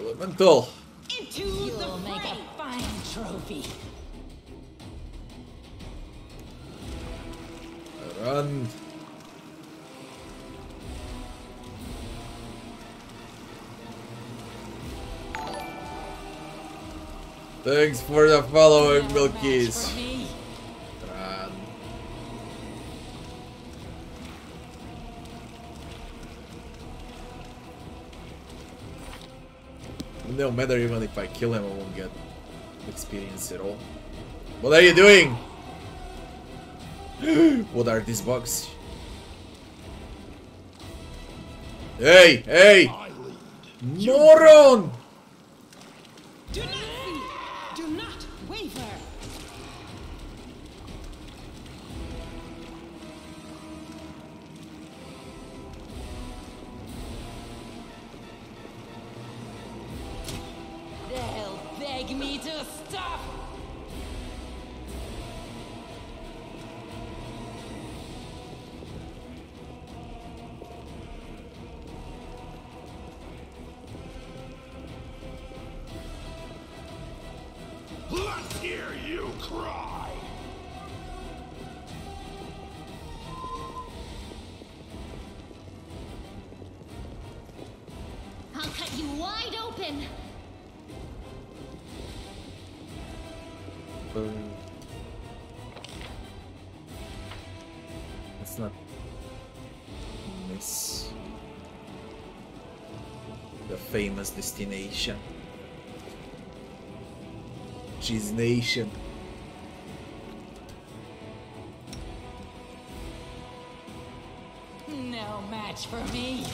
Elemental. You'll make a fine trophy. Run. Thanks for the following, Milkies. Run. No matter, even if I kill him, I won't get experience at all. What are you doing? What are these bugs? Hey, hey! Moron! Do not see! Do not waver! They'll beg me to stop! It's not miss the famous destination. Cheese Nation. No match for me.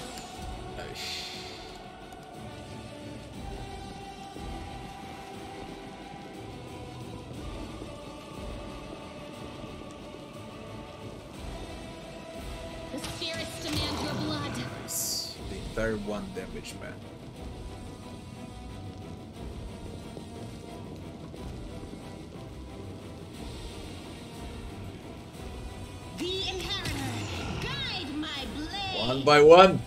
One damage, man. The Inheritor, guide my blade. One by one.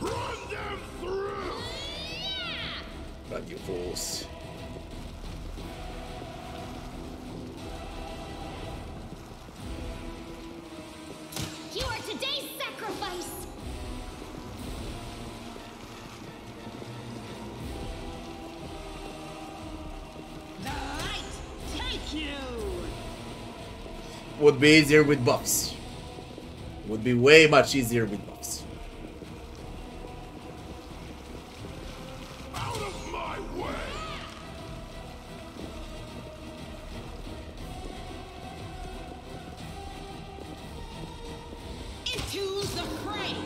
Run them through. Yeah. Run, you fools. Would be easier with buffs. Would be way much easier with buffs. Out of my way. Into the fray.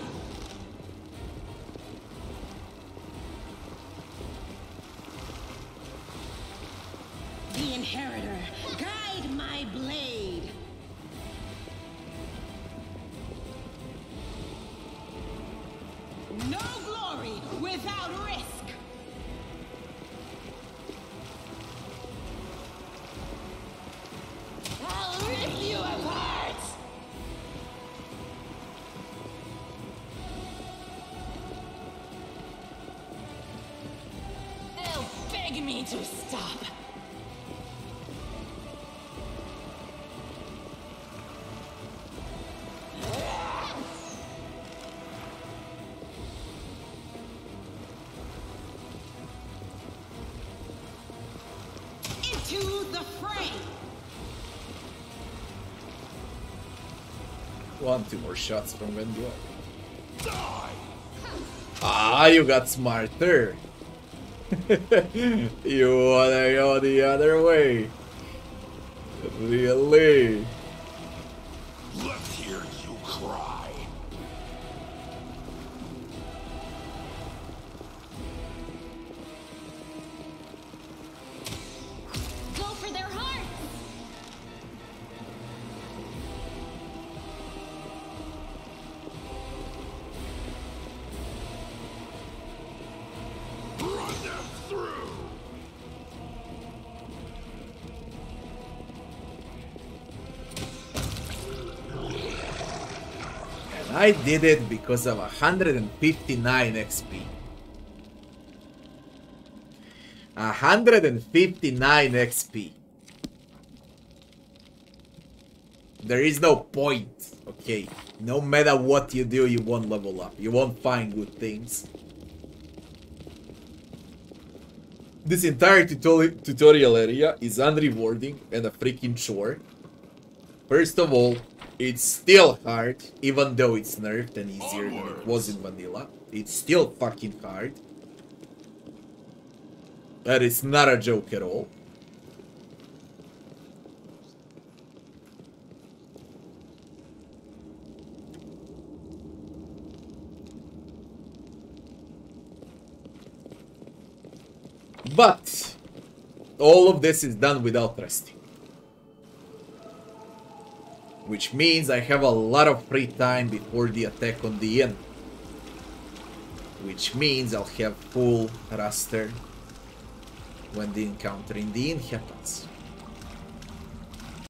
The Inheritor, guide my blade. No glory without risk. I'll rip you apart. They'll beg me to stop. One, two more shots from Van Gogh. Ah, you got smarter. You wanna go the other way? Really? Let's hear you cry. Go for their hearts. I did it because of 159 XP. 159 XP. There is no point, okay? No matter what you do, you won't level up. You won't find good things. This entire tutorial area is unrewarding and a freaking chore. First of all, it's still hard, even though it's nerfed and easier than it was in vanilla. It's still fucking hard. That is not a joke at all. But all of this is done without resting, which means I have a lot of free time before the attack on the end, which means I'll have full raster when the encounter in the end happens.